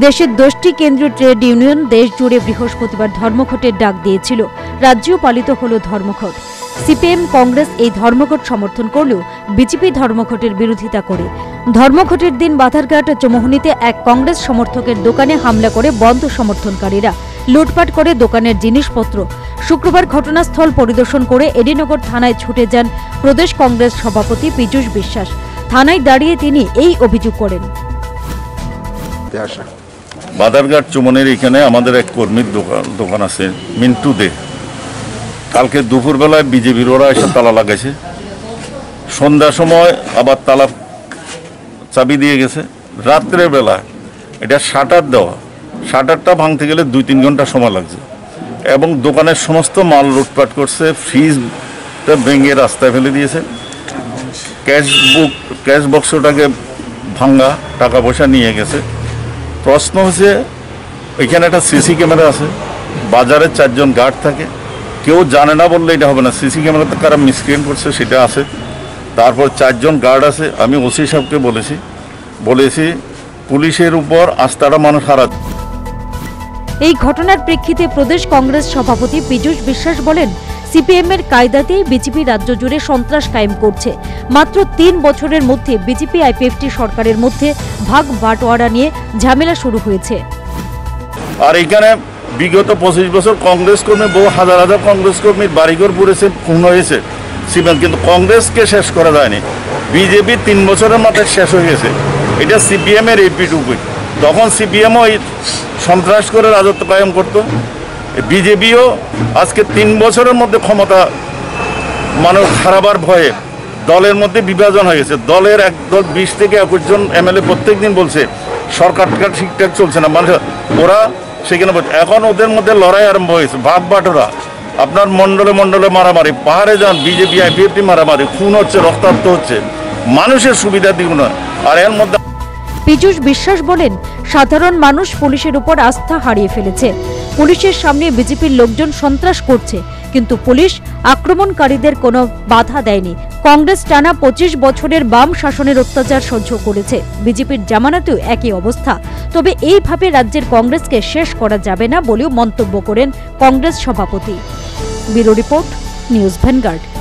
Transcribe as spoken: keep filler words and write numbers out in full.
देशेर दशटी केंद्रीय trade union देश जुड़े बृहस्पतिवार धर्मघटेर डाक दिएछिल। राज्येও पालित हलो धर्मघट। सीपीएम कांग्रेस এই ধর্মঘট সমর্থন করলেও বিজেপি ধর্মঘটের বিরোধিতা করে। ধর্মঘটের দিন বাধারঘাট চমোহনীতে এক কংগ্রেস সমর্থকের দোকানে হামলা করে বন্ধ সমর্থনকারীরা লুটপাট করে দোকানের জিনিসপত্র। শুক্রবার ঘটনাস্থল পরিদর্শন করে এডিনগর থানায় ছুটে যান প্রদেশ কংগ্রেস সভাপতি পীযূষ বিশ্বাস। থানায় দাঁড়িয়ে তিনি এই অভিযোগ করেন। বাধারঘাট চমোহনীর এখানে আমাদের এক কর্মীর দোকান দোকান আছে মিন্টু দে। কালকে দুপুর বেলায় বিজেপির ওরা এসে তালা লাগাইছে, সন্ধ্যার সময় আবার তালা চাবি দিয়ে গেছে। রাত্রেবেলা এটা শাটার দেওয়া, শাটারটা ভাঙতে গেলে দুই তিন ঘন্টা সময় লাগছে এবং দোকানের সমস্ত মাল লুটপাট করছে। ফ্রিজটা ভেঙে রাস্তায় ফেলে দিয়েছে, ক্যাশ বুক ক্যাশ বক্সটাকে ভাঙা, টাকা পয়সা নিয়ে গেছে। প্রশ্ন হচ্ছে এখানে একটা সিসি ক্যামেরা আছে, বাজারে চারজন গার্ড থাকে, কেউ জানে না বললে এটা হবে না। সিসি ক্যামেরাতে কারা মিসক্রিয়েট করছে সেটা আছে, তারপর চারজন গার্ড আছে। আমি ওসি সাহেবকে বলেছি বলেছি পুলিশের উপর আস্থাটা মানুষ হারাচ্ছে। এই ঘটনার প্রেক্ষিতে প্রদেশ কংগ্রেস সভাপতি পীযূষ বিশ্বাস বলেন, সিপিএম এর কায়দাতেই বিজেপি রাজ্য জুড়ে সন্ত্রাস কায়েম করছে। মাত্র তিন বছরের মধ্যে বিজেপি আইপিএফটি সরকারের মধ্যে ভাগ বাটোয়ারা নিয়ে ঝামেলা শুরু হয়েছে। আর এখানে বিগত পঁচিশ বছর কংগ্রেস কর্মী, বহু হাজার হাজার কংগ্রেস কর্মীর বাড়িঘর পুড়েছে, খুন হয়েছে সিপিএম, কিন্তু কংগ্রেসকে শেষ করা যায়নি। বিজেপি তিন বছরের মাথায় শেষ হয়ে গেছে, এটা সিপিএম এর এপিটুকুই। তখন সিপিএমও সন্ত্রাস করে রাজত্ব কায়েম করতো, বিজেপিও আজকে তিন বছরের মধ্যে ক্ষমতা মানুষ হারাবার ভয়ে দলের মধ্যে বিভাজন হয়ে গেছে। দলের এক দল বিশ থেকে একুশ জন এমএলএ প্রত্যেক দিন বলছে সরকারটা ঠিকঠাক চলছে না, মানে ওরা সেখানে বলছে। এখন ওদের মধ্যে লড়াই আরম্ভ হয়েছে, ভাগ বাটোরা, আপনার মণ্ডলে মণ্ডলে মারামারি, পাহাড়ে যান বিজেপি আইপিএফটি মারামারি, খুন হচ্ছে, রক্তাক্ত হচ্ছে, মানুষের সুবিধা দিব না। আর এর মধ্যে পীযূষ বিশ্বাস বলেন, সাধারণ মানুষ পুলিশের উপর আস্থা হারিয়ে ফেলেছে। পুলিশের সামনে বিজেপির লোকজন সন্ত্রাস করছে, কিন্তু পুলিশ আক্রমণকারীদের কোনো বাধা দেয়নি। কংগ্রেস টানা পঁচিশ বছরের বাম শাসনের অত্যাচার সহ্য করেছে, বিজেপির জামানাতেও একই অবস্থা। তবে এইভাবে রাজ্যের কংগ্রেসকে শেষ করা যাবে না বলেও মন্তব্য করেন কংগ্রেস সভাপতি। Bureau report, news vanguard.